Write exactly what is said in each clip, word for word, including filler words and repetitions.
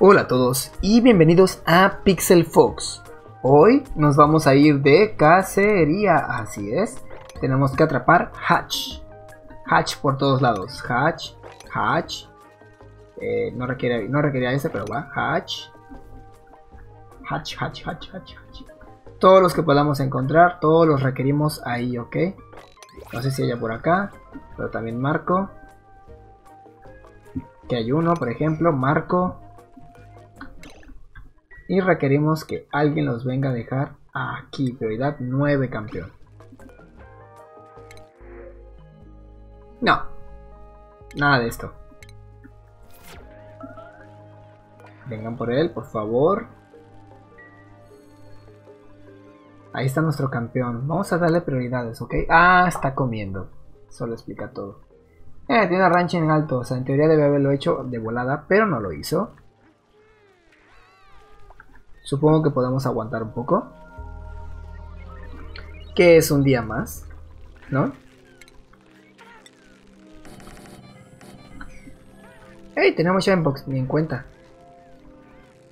Hola a todos y bienvenidos a Pixel Fox. Hoy nos vamos a ir de cacería, así es. Tenemos que atrapar Hatch. Hatch por todos lados. Hatch, Hatch. Eh, no requería, no requería ese, pero va. Hatch. Hatch, Hatch, Hatch, Hatch, Hatch. Todos los que podamos encontrar, todos los requerimos ahí, ¿ok? No sé si haya por acá, pero también marco. Que hay uno, por ejemplo, marco. Y requerimos que alguien los venga a dejar aquí. Prioridad nueve, campeón. No. Nada de esto. Vengan por él, por favor. Ahí está nuestro campeón. Vamos a darle prioridades, ¿ok? Ah, está comiendo. Eso lo explica todo. Eh, tiene una rancha en alto. O sea, en teoría debe haberlo hecho de volada, pero no lo hizo. Supongo que podemos aguantar un poco. Que es un día más, ¿no? ¡Ey! Tenemos ya en cuenta.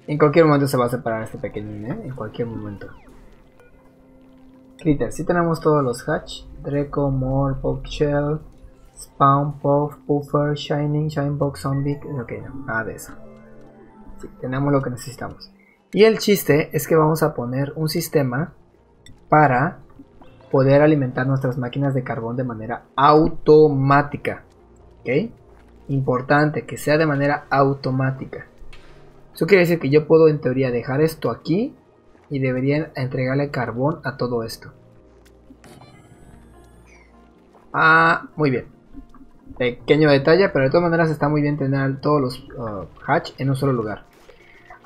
En cualquier momento se va a separar este pequeñín, ¿eh? En cualquier momento. Clitter, sí tenemos todos los Hatch. Dreco, More, Pog, Shell, Spawn, Puff, Puffer, Shining, Shinebox, Zombie. Ok, no, nada de eso. Sí, tenemos lo que necesitamos. Y el chiste es que vamos a poner un sistema para poder alimentar nuestras máquinas de carbón de manera automática. ¿Ok? Importante, que sea de manera automática. Eso quiere decir que yo puedo en teoría dejar esto aquí y deberían entregarle carbón a todo esto. Ah, muy bien. Pequeño detalle, pero de todas maneras está muy bien tener todos los uh, Hatch en un solo lugar.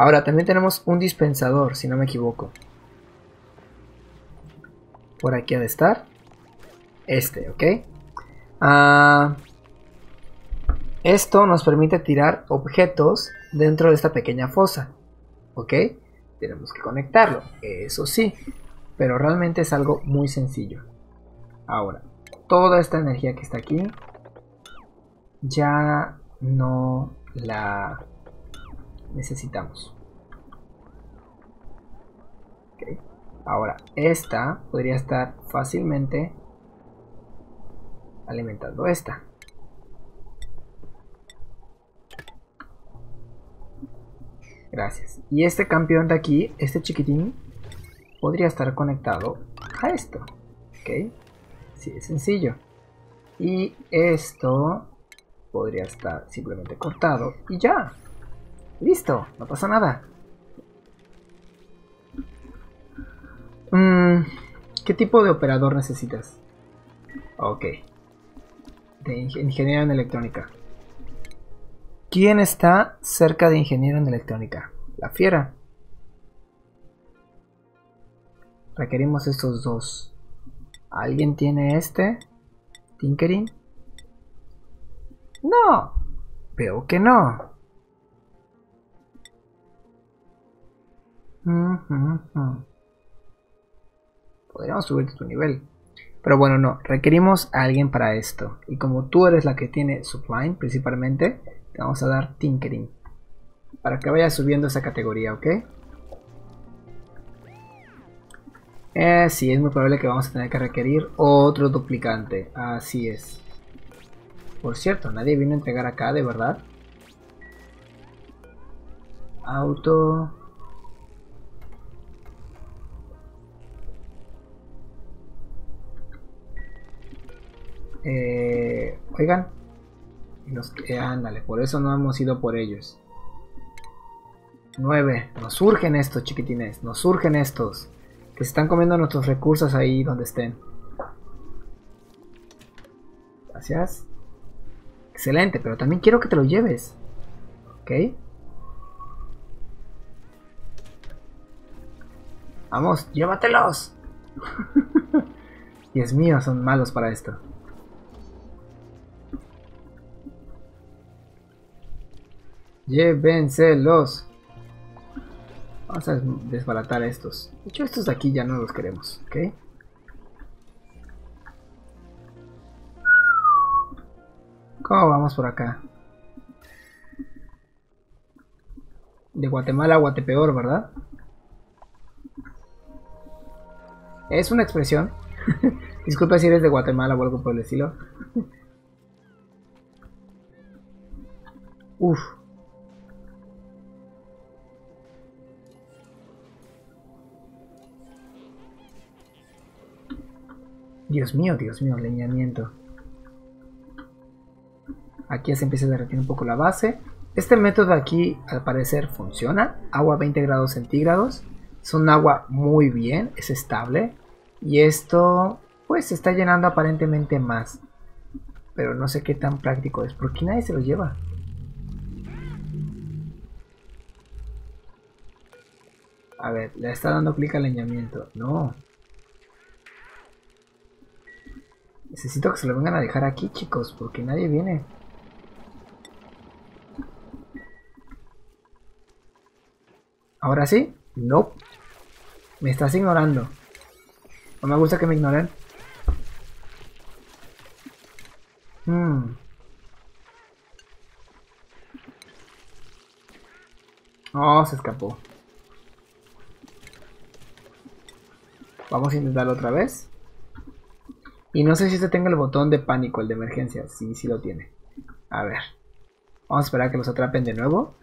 Ahora, también tenemos un dispensador, si no me equivoco. Por aquí ha de estar. Este, ¿ok? Ah, esto nos permite tirar objetos dentro de esta pequeña fosa. ¿Ok? Tenemos que conectarlo, eso sí. Pero realmente es algo muy sencillo. Ahora, toda esta energía que está aquí ya no la necesitamos. Okay. Ahora, esta podría estar fácilmente alimentando esta. Gracias. Y este campeón de aquí, este chiquitín, podría estar conectado a esto. Ok. Sí, es sencillo. Y esto podría estar simplemente cortado y ya. Listo, no pasa nada. Mm, ¿Qué tipo de operador necesitas? Ok. De ingeniero en electrónica. ¿Quién está cerca de ingeniero en electrónica? La Fiera. Requerimos estos dos. ¿Alguien tiene este? ¿Tinkering? No. Veo que no. Podríamos subirte tu nivel, pero bueno, no, requerimos a alguien para esto. Y como tú eres la que tiene Supply principalmente, te vamos a dar Tinkering para que vayas subiendo esa categoría, ¿ok? Eh, sí, es muy probable que vamos a tener que requerir otro duplicante, así es. Por cierto, nadie vino a entregar acá, de verdad. Auto... Eh, oigan, los que, ándale, por eso no hemos ido por ellos. nueve, nos surgen estos chiquitines, nos surgen estos que se están comiendo nuestros recursos ahí donde estén. Gracias. Excelente, pero también quiero que te lo lleves. Ok. Vamos, llévatelos. Dios mío, son malos para esto. Llévenselos. Vamos a desbaratar estos. De hecho, estos de aquí ya no los queremos, ¿ok? ¿Cómo vamos por acá? de Guatemala a Guatepeor, ¿verdad? Es una expresión. Disculpa si eres de Guatemala o algo por el estilo. Uf. Dios mío, Dios mío, leñamiento. Aquí ya se empieza a derretir un poco la base. Este método aquí al parecer funciona. Agua a veinte grados centígrados. Es un agua muy bien, es estable. Y esto pues se está llenando aparentemente más. Pero no sé qué tan práctico es. ¿Por qué nadie se lo lleva? A ver, le está dando clic al leñamiento. No. Necesito que se lo vengan a dejar aquí, chicos, porque nadie viene. ¿Ahora sí? No. Me estás ignorando. No me gusta que me ignoren. Hmm. Oh, se escapó. Vamos a intentarlo otra vez. Y no sé si este tenga el botón de pánico, el de emergencia. Sí, sí lo tiene. A ver. Vamos a esperar a que los atrapen de nuevo.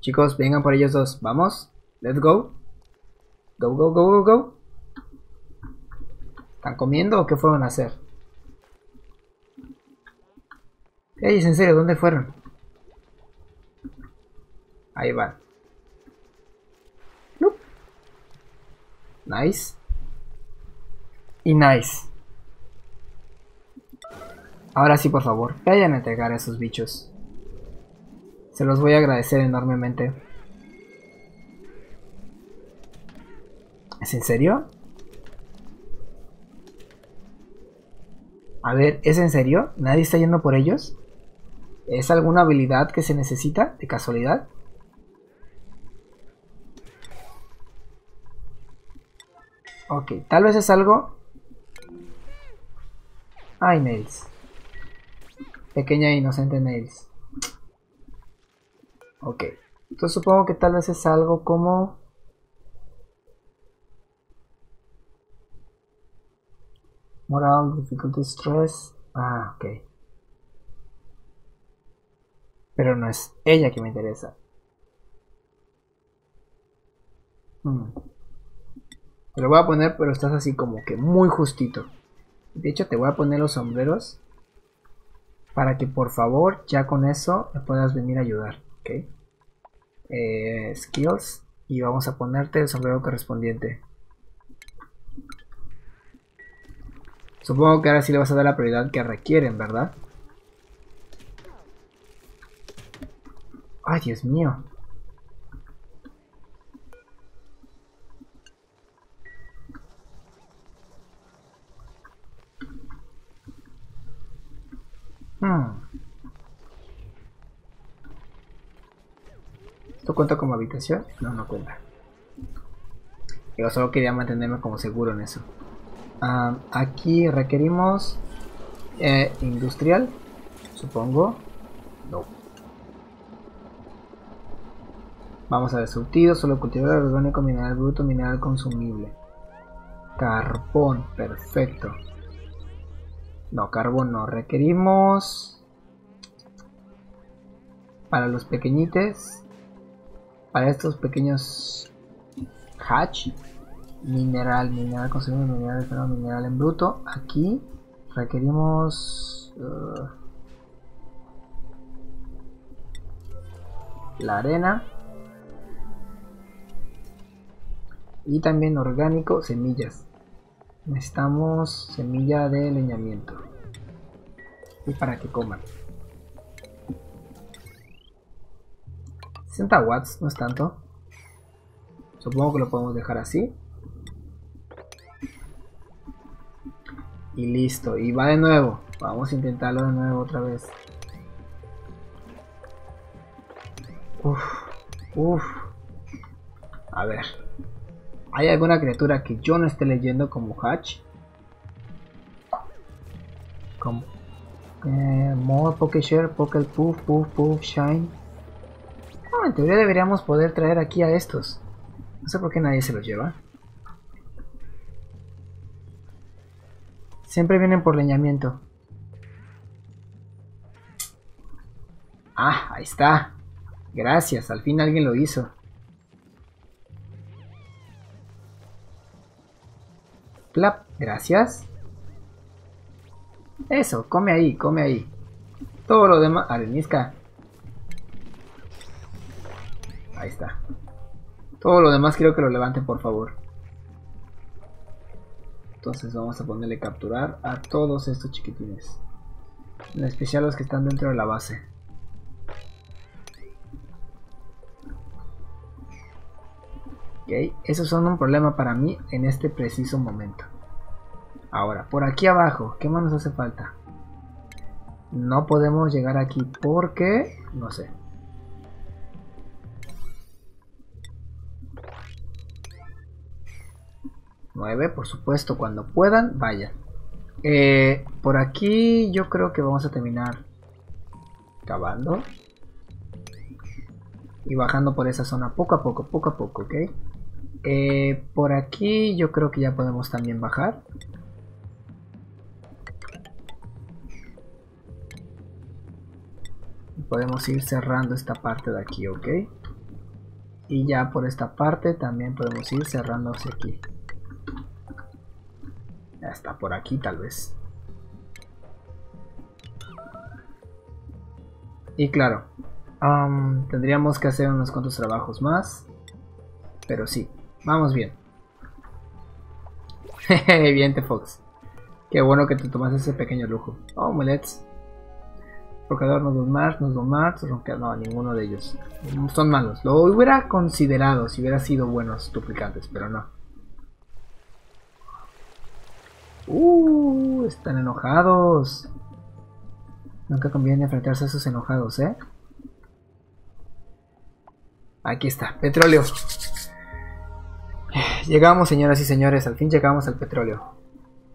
Chicos, vengan por ellos dos. Vamos. Let's go. Go, go, go, go, go. ¿Están comiendo o qué fueron a hacer? Ey, en serio, ¿dónde fueron? Ahí van. Nope. Nice. Y nice. Ahora sí, por favor, vayan a entregar a esos bichos. Se los voy a agradecer enormemente. ¿Es en serio? A ver, ¿es en serio? ¿Nadie está yendo por ellos? ¿Es alguna habilidad que se necesita de casualidad? Ok, tal vez es algo... Ay, Nails. Pequeña e inocente Nails. Ok. Entonces supongo que tal vez es algo como... Moral, difficulty, stress... Ah, ok. Pero no es ella que me interesa. Hmm. Te lo voy a poner, pero estás así como que muy justito. De hecho, te voy a poner los sombreros para que por favor ya con eso me puedas venir a ayudar, ¿ok? Eh, skills, y vamos a ponerte el sombrero correspondiente. Supongo que ahora sí le vas a dar la prioridad que requieren, ¿verdad? Ay, Dios mío. ¿Esto cuenta como habitación? No, no cuenta. Yo solo quería mantenerme como seguro en eso. Um, aquí requerimos eh, industrial, supongo. No. Vamos a ver, surtido, solo cultivar orgánico, mineral bruto, mineral consumible. Carbón, perfecto. No, carbón no. Requerimos para los pequeñites, para estos pequeños hatch, mineral, mineral consumible, mineral, pero mineral en bruto. Aquí requerimos uh, la arena y también orgánico, semillas. Necesitamos semilla de leñamiento. Y para que coman. sesenta watts, no es tanto. Supongo que lo podemos dejar así. Y listo. Y va de nuevo. Vamos a intentarlo de nuevo otra vez. Uff, uff. A ver. ¿Hay alguna criatura que yo no esté leyendo como Hatch? Como... Eh, more Poké Share, Poké Puff, Puff, Puff, Shine. No, en teoría deberíamos poder traer aquí a estos. No sé por qué nadie se los lleva. Siempre vienen por leñamiento. Ah, ahí está. Gracias, al fin alguien lo hizo. Plap, gracias. Eso, come ahí, come ahí. Todo lo demás... Arenisca. Ahí está. Todo lo demás quiero que lo levanten, por favor. Entonces vamos a ponerle capturar a todos estos chiquitines. En especial los que están dentro de la base. Ok, esos son un problema para mí en este preciso momento. Ahora, por aquí abajo, ¿qué más nos hace falta? No podemos llegar aquí porque... no sé. nueve, por supuesto, cuando puedan, vayan. Eh, por aquí yo creo que vamos a terminar cavando. Y bajando por esa zona poco a poco, poco a poco, ¿ok? Eh, por aquí yo creo que ya podemos también bajar. Podemos ir cerrando esta parte de aquí, ¿ok? Y ya por esta parte también podemos ir cerrando hacia aquí. Hasta por aquí tal vez. Y claro, um, tendríamos que hacer unos cuantos trabajos más. Pero sí, vamos bien. Jeje, bien, The Fox. Qué bueno que te tomas ese pequeño lujo. Oh, mulets. Rocador, no domar, no domar, no, ninguno de ellos. Son malos. Lo hubiera considerado si hubiera sido buenos duplicantes, pero no. Uh, están enojados. Nunca conviene enfrentarse a esos enojados, ¿eh? Aquí está, petróleo. Llegamos, señoras y señores, al fin llegamos al petróleo.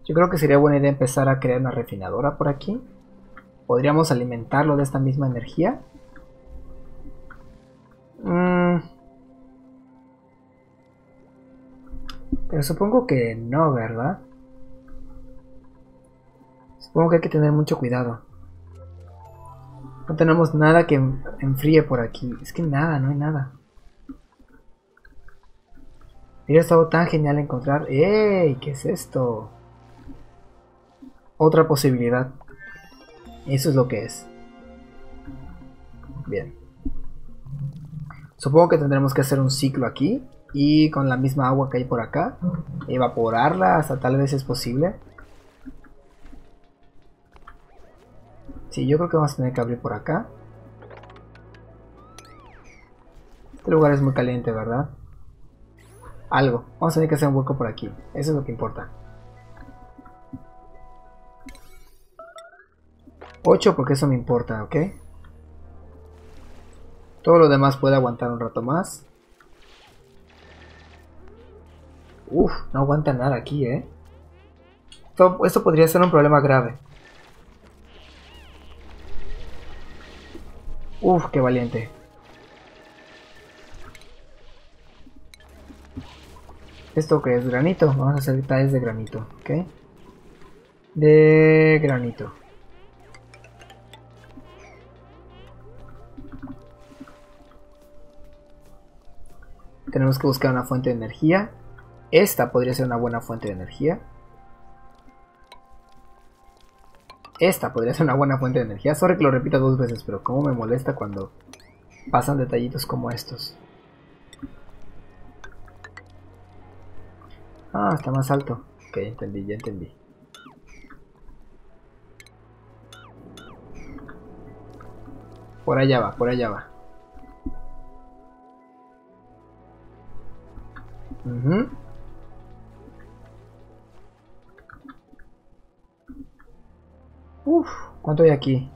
Yo creo que sería buena idea empezar a crear una refinadora por aquí. ¿Podríamos alimentarlo de esta misma energía? Mm. Pero supongo que no, ¿verdad? Supongo que hay que tener mucho cuidado. No tenemos nada que enfríe por aquí. Es que nada, no hay nada. Hubiera estado tan genial encontrar... ¡Ey! ¿Qué es esto? Otra posibilidad. Eso es lo que es. Bien. Supongo que tendremos que hacer un ciclo aquí. Y con la misma agua que hay por acá, evaporarla hasta tal vez es posible. Sí, yo creo que vamos a tener que abrir por acá. Este lugar es muy caliente, ¿verdad? Algo. Vamos a tener que hacer un hueco por aquí. Eso es lo que importa. ocho porque eso me importa, ¿ok? Todo lo demás puede aguantar un rato más. Uf, no aguanta nada aquí, ¿eh? Esto, esto podría ser un problema grave. Uf, qué valiente. ¿Esto qué es? ¿Granito? Vamos a hacer tallas de granito, ¿ok? De granito. Tenemos que buscar una fuente de energía. Esta podría ser una buena fuente de energía. Esta podría ser una buena fuente de energía. Sorry que lo repita dos veces, pero cómo me molesta cuando pasan detallitos como estos. Ah, está más alto. Ok, ya entendí, ya entendí. Por allá va, por allá va. Uh-huh. Uf, ¿cuánto hay aquí?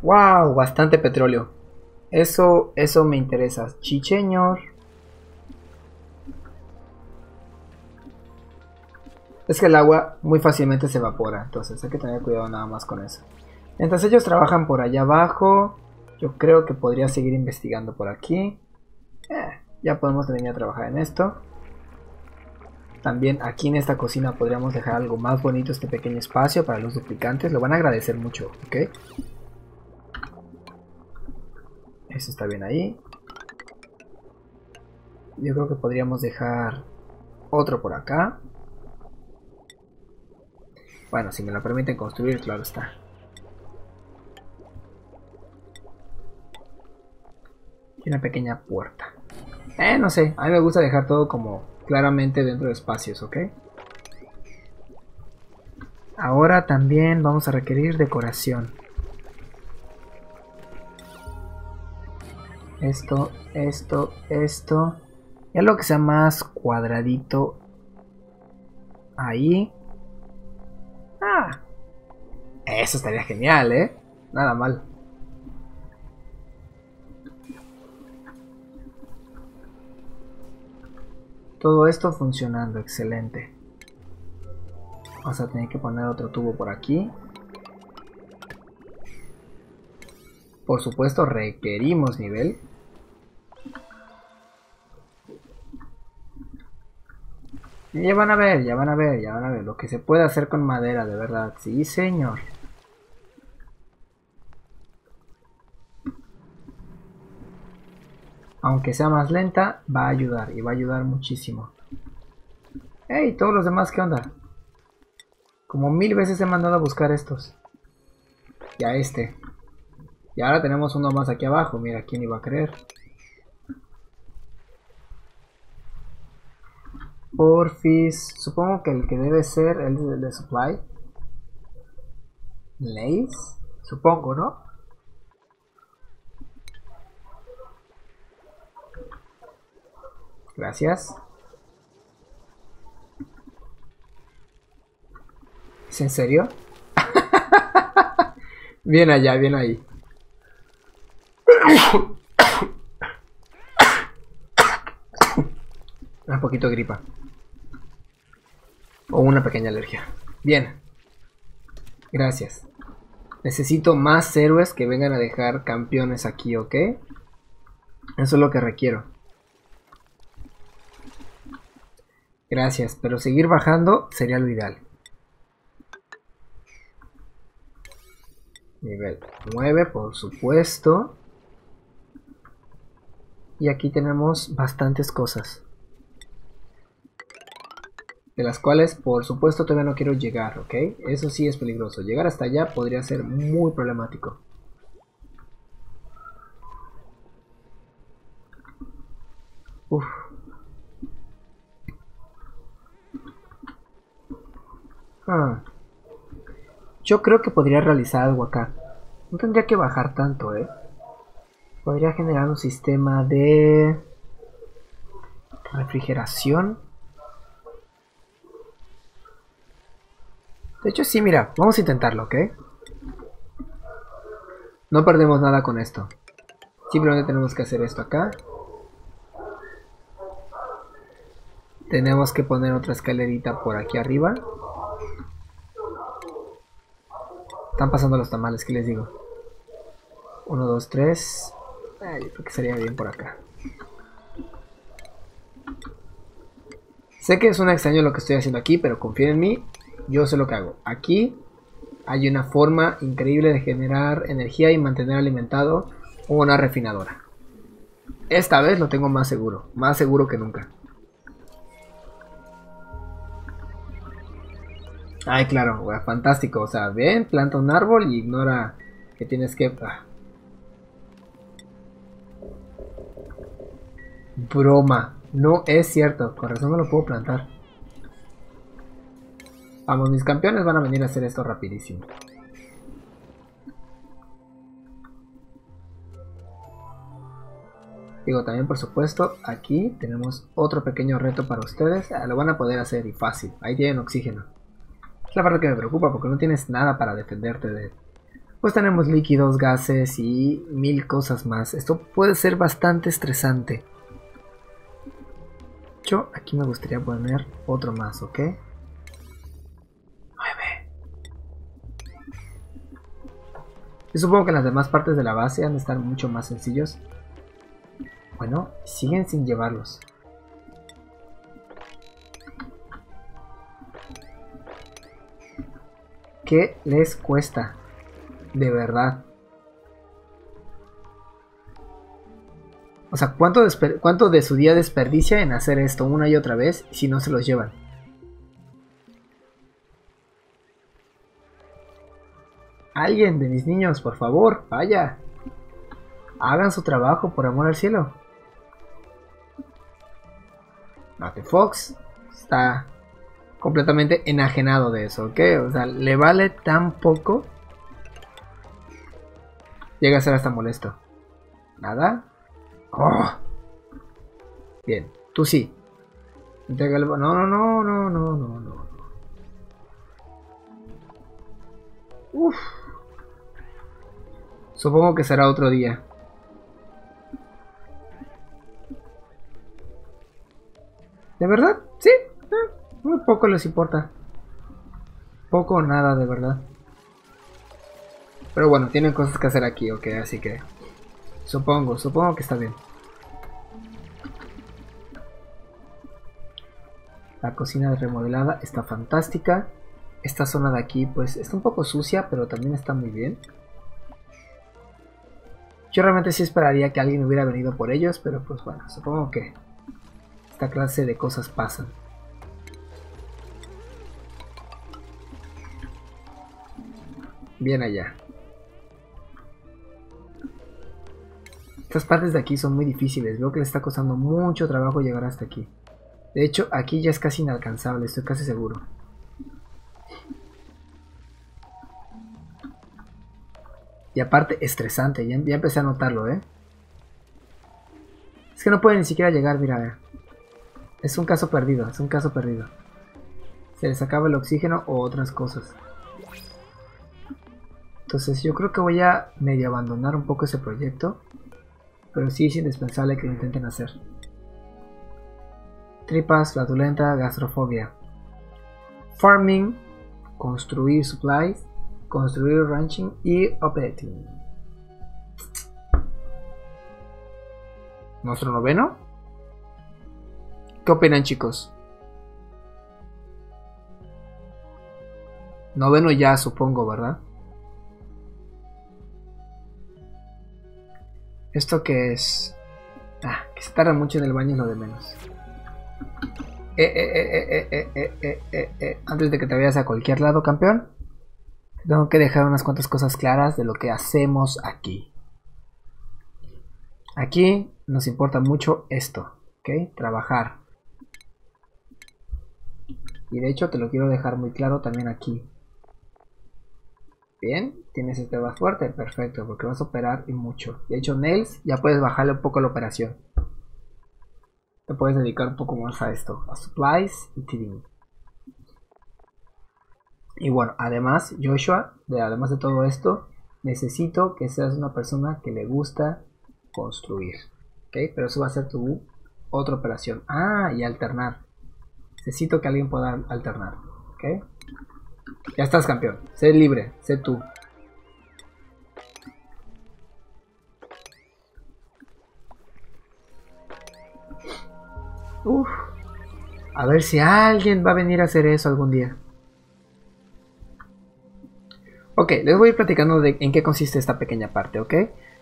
Wow, bastante petróleo. Eso, eso me interesa. Chicheñor. Es que el agua muy fácilmente se evapora, entonces hay que tener cuidado nada más con eso. Entonces ellos trabajan por allá abajo. Yo creo que podría seguir investigando por aquí. Eh, ya podemos venir a trabajar en esto. También aquí en esta cocina podríamos dejar algo más bonito, este pequeño espacio para los duplicantes. Lo van a agradecer mucho, ¿ok? Eso está bien ahí. Yo creo que podríamos dejar otro por acá. Bueno, si me lo permiten construir, claro está. Y una pequeña puerta. Eh, no sé, a mí me gusta dejar todo como claramente dentro de espacios, ¿ok? Ahora también vamos a requerir decoración. Esto, esto, esto. Y algo que sea más cuadradito. Ahí. Ah. Eso estaría genial, ¿eh? Nada mal. Todo esto funcionando, excelente. Vamos a tener que poner otro tubo por aquí. Por supuesto, requerimos nivel. Y ya van a ver, ya van a ver, ya van a ver. Lo que se puede hacer con madera, de verdad. Sí, señor. Aunque sea más lenta, va a ayudar. Y va a ayudar muchísimo. ¡Ey! Todos los demás, ¿qué onda? Como mil veces he mandado a buscar estos. Y a este. Y ahora tenemos uno más aquí abajo. Mira, ¿quién iba a creer? Porfis. Supongo que el que debe ser el de, el de Supply. Nails. Supongo, ¿no? Gracias. ¿Es en serio? Bien allá, bien ahí. Un poquito de gripa. O una pequeña alergia. Bien. Gracias. Necesito más héroes que vengan a dejar campeones aquí, ¿ok? Eso es lo que requiero. Gracias, pero seguir bajando sería lo ideal. Nivel nueve, por supuesto. Y aquí tenemos bastantes cosas. De las cuales, por supuesto, todavía no quiero llegar, ¿ok? Eso sí es peligroso. Llegar hasta allá podría ser muy problemático. Uf. Ah. Yo creo que podría realizar algo acá. No tendría que bajar tanto, ¿eh? Podría generar un sistema de refrigeración. De hecho, sí, mira, vamos a intentarlo, ¿ok? No perdemos nada con esto. Simplemente tenemos que hacer esto acá. Tenemos que poner otra escalerita por aquí arriba. Están pasando los tamales, ¿qué les digo? Uno, dos, tres. Eh, yo creo que sería bien por acá. Sé que es un extraño lo que estoy haciendo aquí, pero confíen en mí. Yo sé lo que hago. Aquí hay una forma increíble de generar energía y mantener alimentado una refinadora. Esta vez lo tengo más seguro. Más seguro que nunca. Ay, claro, güey, fantástico. O sea, ven, planta un árbol y ignora que tienes que... Ah. Broma. No es cierto. Con razón no lo puedo plantar. Vamos, mis campeones van a venir a hacer esto rapidísimo. Digo, también por supuesto, aquí tenemos otro pequeño reto para ustedes. Lo van a poder hacer y fácil. Ahí tienen oxígeno. Es la parte que me preocupa porque no tienes nada para defenderte de él. Pues tenemos líquidos, gases y mil cosas más. Esto puede ser bastante estresante. Yo aquí me gustaría poner otro más, ¿ok? nueve. Yo supongo que las demás partes de la base han de estar mucho más sencillos. Bueno, siguen sin llevarlos. ¿Qué les cuesta? De verdad. O sea, ¿cuánto, cuánto de su día desperdicia en hacer esto una y otra vez si no se los llevan? Alguien de mis niños, por favor, vaya. Hagan su trabajo, por amor al cielo. The Fox está completamente enajenado de eso, ¿ok? O sea, le vale tan poco. Llega a ser hasta molesto. ¿Nada? Oh. Bien, tú sí. No, no, no, no, no, no, no. Uf. Supongo que será otro día. ¿De verdad? Sí. Eh, muy poco les importa. Poco o nada, de verdad. Pero bueno, tienen cosas que hacer aquí, ok, así que... Supongo, supongo que está bien. La cocina remodelada está fantástica. Esta zona de aquí, pues, está un poco sucia, pero también está muy bien. Yo realmente sí esperaría que alguien hubiera venido por ellos, pero pues bueno, supongo que esta clase de cosas pasan. Bien allá. Estas partes de aquí son muy difíciles, veo que les está costando mucho trabajo llegar hasta aquí. De hecho, aquí ya es casi inalcanzable, estoy casi seguro. Y aparte, estresante. Ya, ya empecé a notarlo, ¿eh? Es que no pueden ni siquiera llegar, mira, a ver. Es un caso perdido, es un caso perdido. Se les acaba el oxígeno o otras cosas. Entonces, yo creo que voy a medio abandonar un poco ese proyecto. Pero sí es indispensable que lo intenten hacer. Tripas, flatulenta, gastrofobia. Farming, construir supplies. Construir ranching y operating. ¿Nuestro noveno? ¿Qué opinan, chicos? Noveno ya, supongo, ¿verdad? ¿Esto qué es? Ah, que se tarda mucho en el baño es lo de menos. Eh, eh, eh, eh, eh, eh, eh, eh, eh. Antes de que te vayas a cualquier lado, campeón. Tengo que dejar unas cuantas cosas claras de lo que hacemos aquí. Aquí nos importa mucho esto, ¿ok? Trabajar. Y de hecho te lo quiero dejar muy claro también aquí. Bien, tienes este más fuerte, perfecto, porque vas a operar y mucho. De hecho, Nails, ya puedes bajarle un poco la operación. Te puedes dedicar un poco más a esto, a supplies y teaming. Y bueno, además, Joshua, de, además de todo esto, necesito que seas una persona que le gusta construir. ¿Ok? Pero eso va a ser tu otra operación. Ah, y alternar. Necesito que alguien pueda alternar. ¿Ok? Ya estás, campeón. Sé libre, sé tú. Uf. A ver si alguien va a venir a hacer eso algún día. Ok, les voy a ir platicando de en qué consiste esta pequeña parte, ¿ok?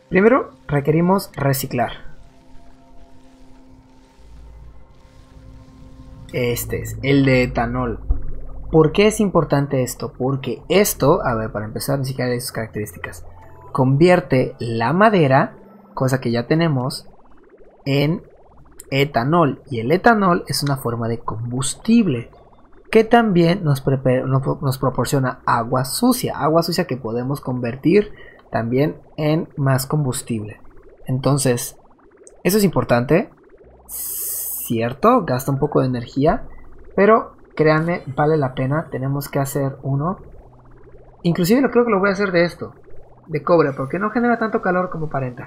Primero, requerimos reciclar. Este es el de etanol. ¿Por qué es importante esto? Porque esto, a ver, para empezar, ni siquiera hay sus características. Convierte la madera, cosa que ya tenemos, en etanol. Y el etanol es una forma de combustible. Que también nos, nos proporciona agua sucia. Agua sucia que podemos convertir también en más combustible. Entonces, eso es importante. Cierto, gasta un poco de energía. Pero créanme, vale la pena. Tenemos que hacer uno. Inclusive lo creo que lo voy a hacer de esto. De cobre, porque no genera tanto calor como aparenta.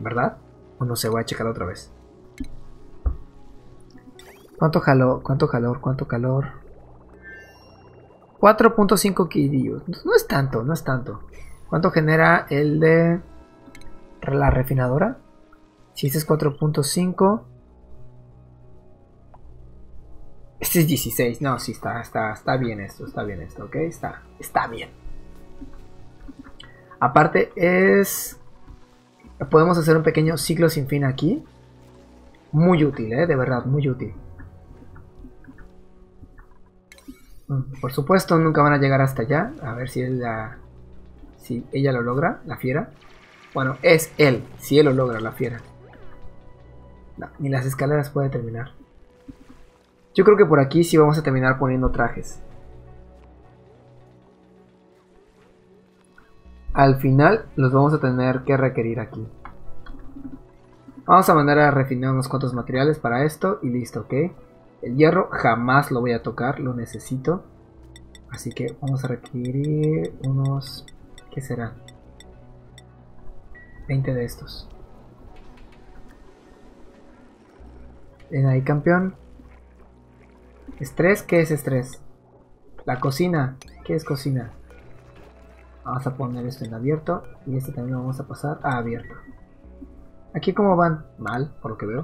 ¿Verdad? Bueno, se voy a checar otra vez. ¿Cuánto calor? ¿Cuánto calor? ¿Cuánto calor? cuatro punto cinco kilos. No es tanto, no es tanto. ¿Cuánto genera el de la refinadora? Si este es cuatro punto cinco. Este es dieciséis. No, sí, está, está, está bien esto, está bien esto, ¿ok? Está, está bien. Aparte es... podemos hacer un pequeño ciclo sin fin aquí. Muy útil, ¿eh? De verdad, muy útil. Por supuesto, nunca van a llegar hasta allá. A ver si ella, si ella lo logra, la fiera. Bueno, es él, si él lo logra, la fiera. No, ni las escaleras puede terminar. Yo creo que por aquí sí vamos a terminar poniendo trajes. Al final los vamos a tener que requerir aquí. Vamos a mandar a refinar unos cuantos materiales para esto y listo, ¿ok? El hierro jamás lo voy a tocar, lo necesito. Así que vamos a requerir unos... ¿qué será? veinte de estos. Ven ahí, campeón. ¿Estrés? ¿Qué es estrés? La cocina. ¿Qué es cocina? Vamos a poner esto en abierto. Y este también lo vamos a pasar a abierto. ¿Aquí cómo van? Mal, por lo que veo.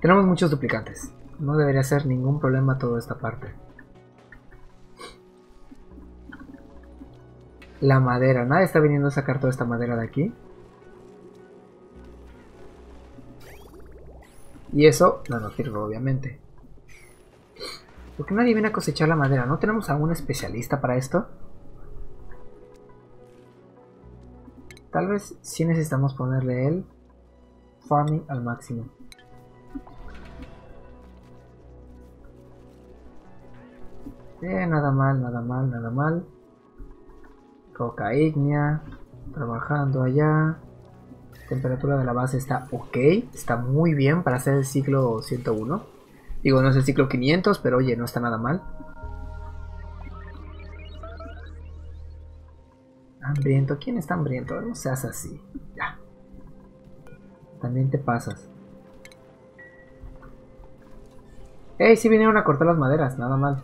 Tenemos muchos duplicantes. No debería ser ningún problema toda esta parte. La madera. Nadie está viniendo a sacar toda esta madera de aquí. Y eso no nos sirve, obviamente. ¿Por qué nadie viene a cosechar la madera? ¿No tenemos a un especialista para esto? Tal vez sí necesitamos ponerle el farming al máximo. Eh, nada mal, nada mal, nada mal. Roca ígnea. Trabajando allá. Temperatura de la base está ok. Está muy bien para hacer el ciclo ciento uno. Digo, no es el ciclo quinientos, pero oye, no está nada mal. Hambriento, ¿quién está hambriento? No seas así. Ya. También te pasas. Ey, sí vinieron a cortar las maderas, nada mal.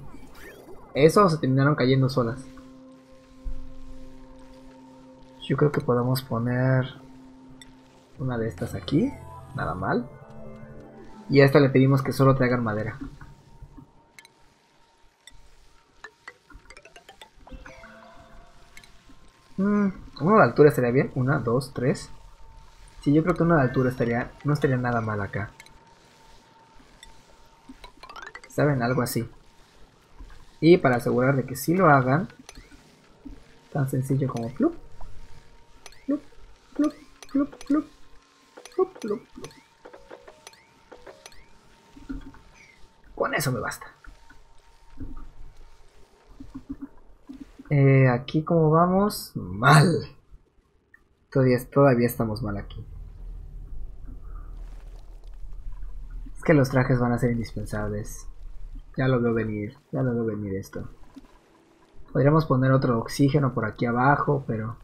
Eso se terminaron cayendo solas. Yo creo que podemos poner una de estas aquí, nada mal. Y a esta le pedimos que solo traigan madera. Mm, uno de altura estaría bien. Una, dos, tres. Sí, yo creo que una de altura estaría, no estaría nada mal acá. ¿Saben? Algo así. Y para asegurar de que sí lo hagan, tan sencillo como plup, plup, plup, plup, plup, plup, plup, plup. Con eso me basta. Eh, aquí como vamos, mal. Todavía, todavía estamos mal aquí. Es que los trajes van a ser indispensables. Ya lo veo venir, ya lo veo venir esto. Podríamos poner otro oxígeno por aquí abajo, pero...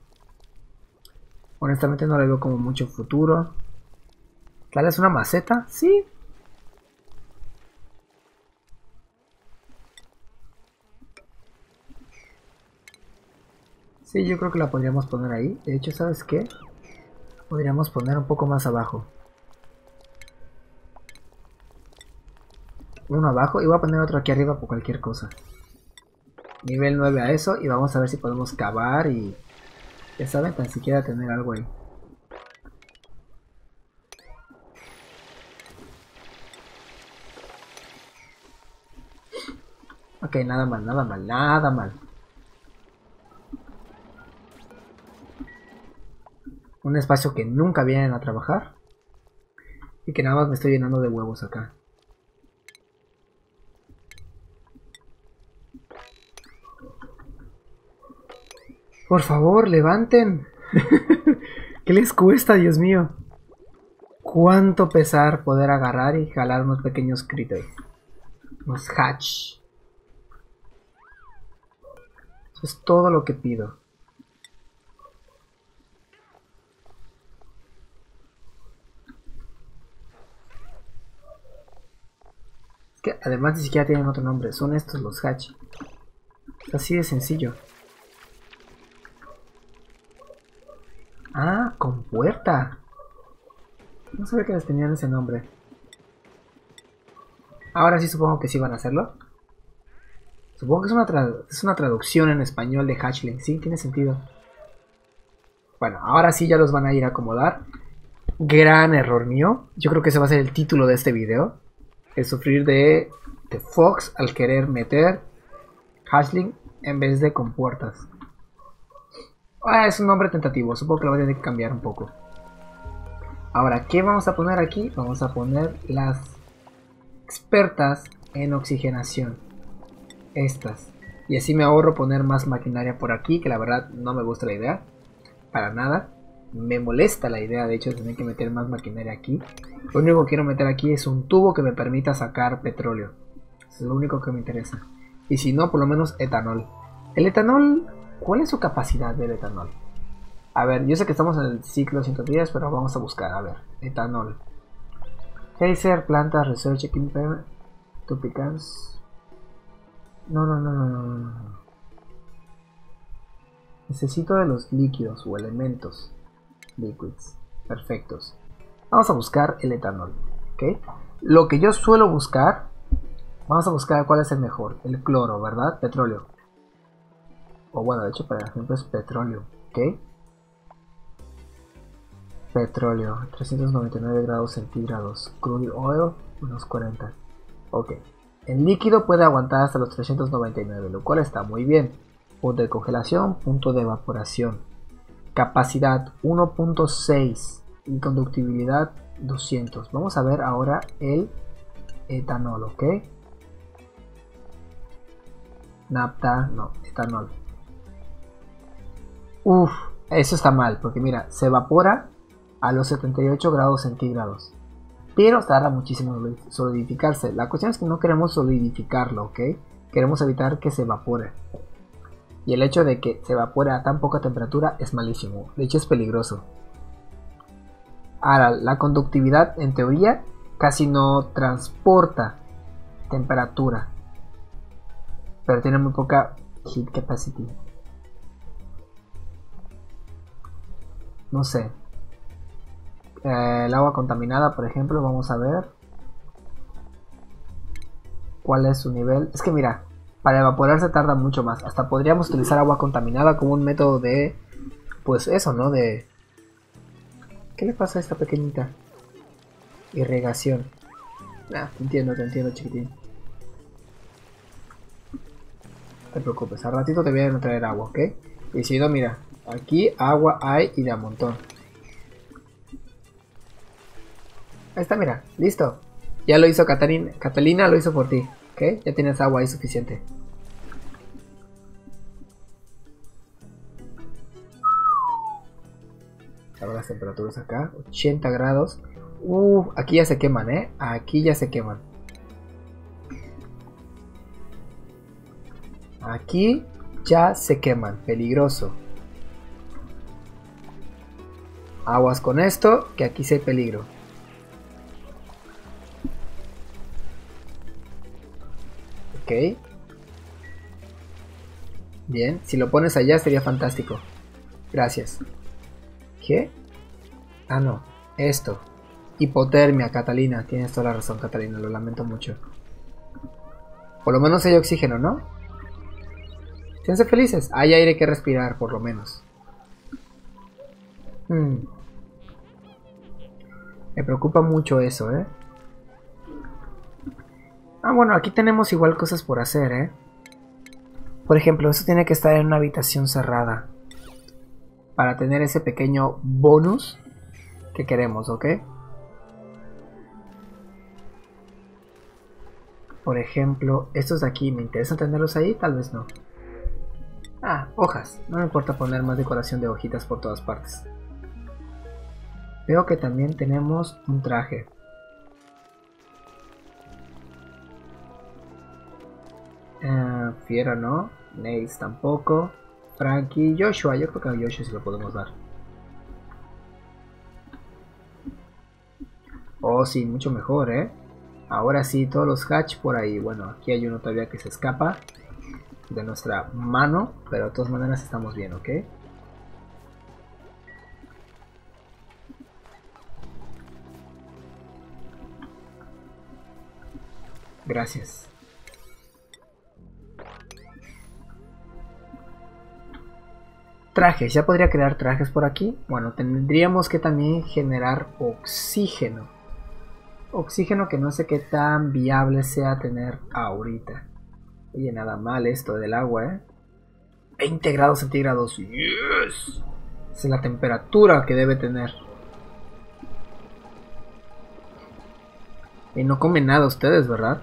honestamente no le veo como mucho futuro. ¿Tal vez una maceta? Sí. Sí, yo creo que la podríamos poner ahí. De hecho, ¿sabes qué? Podríamos poner un poco más abajo. Uno abajo y voy a poner otro aquí arriba por cualquier cosa. Nivel nueve a eso y vamos a ver si podemos cavar y... ya saben, tan siquiera tener algo ahí. Ok, nada mal, nada mal, nada mal. Un espacio que nunca vienen a trabajar. Y que nada más me estoy llenando de huevos acá. Por favor, levanten. ¿Qué les cuesta, Dios mío? Cuánto pesar poder agarrar y jalar unos pequeños critters. Unos hatch. Eso es todo lo que pido. Es que además ni siquiera tienen otro nombre. Son estos los hatch. Así de sencillo. Ah, con puerta. No sabía que les tenían ese nombre. Ahora sí supongo que sí van a hacerlo. Supongo que es una, es una traducción en español de Hatchling. Sí, tiene sentido. Bueno, ahora sí ya los van a ir a acomodar. Gran error mío. Yo creo que ese va a ser el título de este video. El sufrir de The Fox al querer meter Hatchling en vez de con puertas. Ah, es un nombre tentativo. Supongo que lo voy a tener que cambiar un poco. Ahora, ¿qué vamos a poner aquí? Vamos a poner las expertas en oxigenación. Estas. Y así me ahorro poner más maquinaria por aquí, que la verdad no me gusta la idea. Para nada. Me molesta la idea, de hecho, de tener que meter más maquinaria aquí. Lo único que quiero meter aquí es un tubo que me permita sacar petróleo. Eso es lo único que me interesa. Y si no, por lo menos etanol. El etanol, ¿cuál es su capacidad del etanol? A ver, yo sé que estamos en el ciclo ciento diez, pero vamos a buscar. A ver, etanol. Kaiser, plantas, research equipment, topicans. No, no, no, no, no, no. Necesito de los líquidos o elementos. Liquids, perfectos. Vamos a buscar el etanol, ¿ok? Lo que yo suelo buscar, vamos a buscar cuál es el mejor. El cloro, ¿verdad? Petróleo. O bueno, de hecho, por ejemplo, es petróleo, ¿ok? Petróleo, trescientos noventa y nueve grados centígrados. Crude oil, unos cuarenta. Ok. El líquido puede aguantar hasta los trescientos noventa y nueve, lo cual está muy bien. Punto de congelación, punto de evaporación. Capacidad uno punto seis y conductibilidad doscientos. Vamos a ver ahora el etanol, ¿ok? Napta, no, etanol. Uff, eso está mal, porque mira, se evapora a los setenta y ocho grados centígrados. Pero tarda muchísimo en solidificarse. La cuestión es que no queremos solidificarlo, ¿ok? Queremos evitar que se evapore. Y el hecho de que se evapore a tan poca temperatura es malísimo. De hecho es peligroso. Ahora, la conductividad en teoría casi no transporta temperatura. Pero tiene muy poca heat capacity. No sé. Eh, el agua contaminada, por ejemplo, vamos a ver. ¿Cuál es su nivel? Es que mira. Para evaporarse tarda mucho más. Hasta podríamos utilizar agua contaminada como un método de... Pues eso, ¿no? De... ¿Qué le pasa a esta pequeñita? Irrigación. Ah, te entiendo, te entiendo, chiquitín. No te preocupes, al ratito te voy a traer agua, ¿ok? Y si no, mira. Aquí agua hay y de a montón. Ahí está, mira. Listo. Ya lo hizo Catalina. Catalina lo hizo por ti. ¿Ok? Ya tienes agua ahí suficiente. Ahora las temperaturas acá. ochenta grados. Uh, aquí ya se queman, ¿eh? Aquí ya se queman. Aquí ya se queman. Peligroso. Aguas con esto, que aquí sí hay peligro. Okay. Bien, si lo pones allá sería fantástico. Gracias. ¿Qué? Ah, no. Esto. Hipotermia, Catalina. Tienes toda la razón, Catalina. Lo lamento mucho. Por lo menos hay oxígeno, ¿no? Siéntense felices. Hay aire que respirar, por lo menos. Hmm. Me preocupa mucho eso, ¿eh? Ah, bueno, aquí tenemos igual cosas por hacer, ¿eh? Por ejemplo, eso tiene que estar en una habitación cerrada. Para tener ese pequeño bonus que queremos, ¿ok? Por ejemplo, estos de aquí, ¿me interesa tenerlos ahí? Tal vez no. Ah, hojas. No me importa poner más decoración de hojitas por todas partes. Veo que también tenemos un traje. Uh, Fiera no, Nails tampoco, Franky, Joshua, yo creo que a Joshua sí lo podemos dar. Oh sí, mucho mejor, eh. Ahora sí, todos los Hatch por ahí. Bueno, aquí hay uno todavía que se escapa. de nuestra mano, pero de todas maneras estamos bien, ¿ok? Gracias. Trajes, ya podría crear trajes por aquí. Bueno, tendríamos que también generar oxígeno. Oxígeno que no sé qué tan viable sea tener ahorita. Oye, nada mal esto del agua, ¿eh? veinte grados centígrados. ¡Yes! Esa es la temperatura que debe tener. Y no comen nada ustedes, ¿verdad?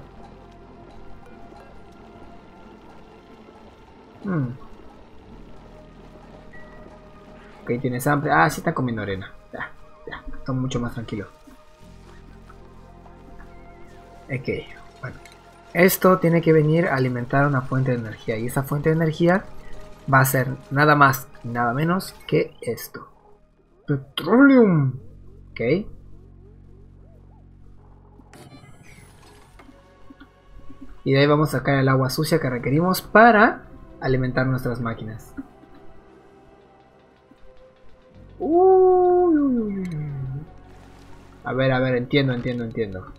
Hmm. Ok, tienes hambre. Ah, sí está comiendo arena. Ya, ya. Estoy mucho más tranquilo. Ok, bueno. Esto tiene que venir a alimentar una fuente de energía. Y esa fuente de energía va a ser nada más y nada menos que esto. Petroleum. Ok. Y de ahí vamos a sacar el agua sucia que requerimos para alimentar nuestras máquinas. Uy. A ver, a ver, entiendo, entiendo, entiendo.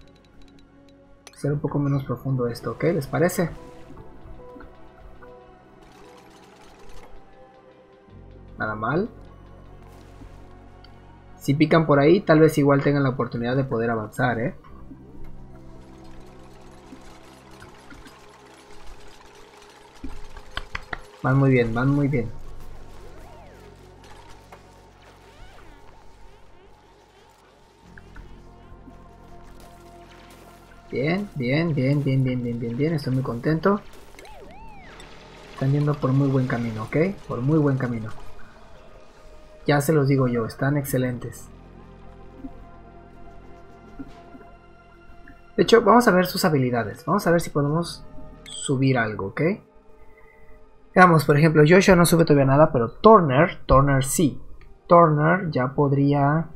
Ser un poco menos profundo esto, ¿ok? ¿Les parece? Nada mal. Si pican por ahí, tal vez igual tengan la oportunidad de poder avanzar, ¿eh? Van muy bien, van muy bien. Bien, bien, bien, bien, bien, bien, bien, bien. Estoy muy contento. Están yendo por muy buen camino, ¿ok? Por muy buen camino. Ya se los digo yo, están excelentes. De hecho, vamos a ver sus habilidades. Vamos a ver si podemos subir algo, ¿ok? Veamos, por ejemplo, Joshua no sube todavía nada, pero Turner, Turner sí. Turner ya podría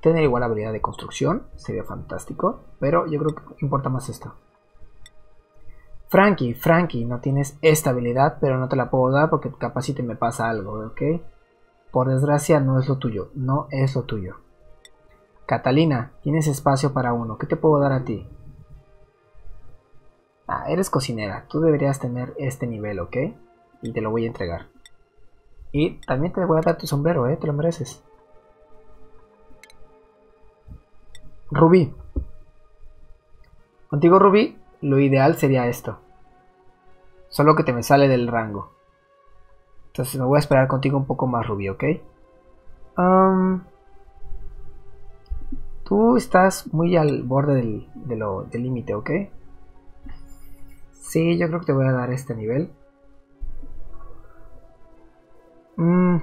tener igual habilidad de construcción, sería fantástico, pero yo creo que importa más esto. Franky, Franky, no tienes esta habilidad, pero no te la puedo dar porque capaz si te me pasa algo, ¿ok? Por desgracia no es lo tuyo, no es lo tuyo. Catalina, tienes espacio para uno, ¿qué te puedo dar a ti? Ah, eres cocinera, tú deberías tener este nivel, ¿ok? Y te lo voy a entregar. Y también te voy a dar tu sombrero, ¿eh? Te lo mereces. Rubí. Contigo, Rubí, lo ideal sería esto. Solo que te me sale del rango. Entonces me voy a esperar contigo un poco más, Rubí, ¿ok? Um, tú estás muy al borde del del límite, ¿ok? Sí, yo creo que te voy a dar este nivel. Mm,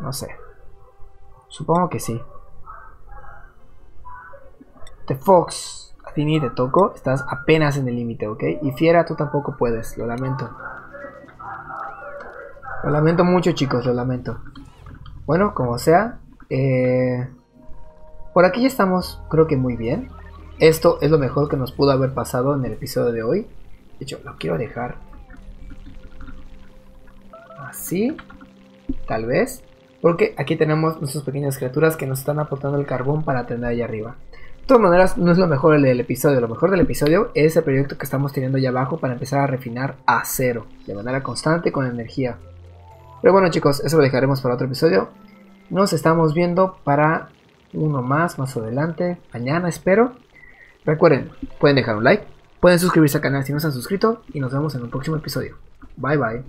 no sé. Supongo que sí. The Fox, a ti ni te toco. Estás apenas en el límite, ¿ok? Y Fiera, tú tampoco puedes. Lo lamento. Lo lamento mucho, chicos. Lo lamento. Bueno, como sea. Eh, por aquí ya estamos, creo que muy bien. Esto es lo mejor que nos pudo haber pasado en el episodio de hoy. De hecho, lo quiero dejar así, tal vez. Porque aquí tenemos nuestras pequeñas criaturas que nos están aportando el carbón para tener ahí arriba. De todas maneras, no es lo mejor del episodio. Lo mejor del episodio es el proyecto que estamos teniendo allá abajo para empezar a refinar acero. De manera constante con energía. Pero bueno, chicos, eso lo dejaremos para otro episodio. Nos estamos viendo para uno más, más adelante. Mañana, espero. Recuerden, pueden dejar un like, pueden suscribirse al canal si no se han suscrito y nos vemos en un próximo episodio. Bye bye.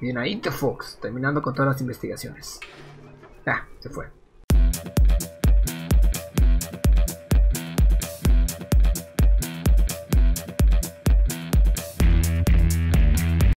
Bien ahí, The Fox, terminando con todas las investigaciones. Ah, se fue.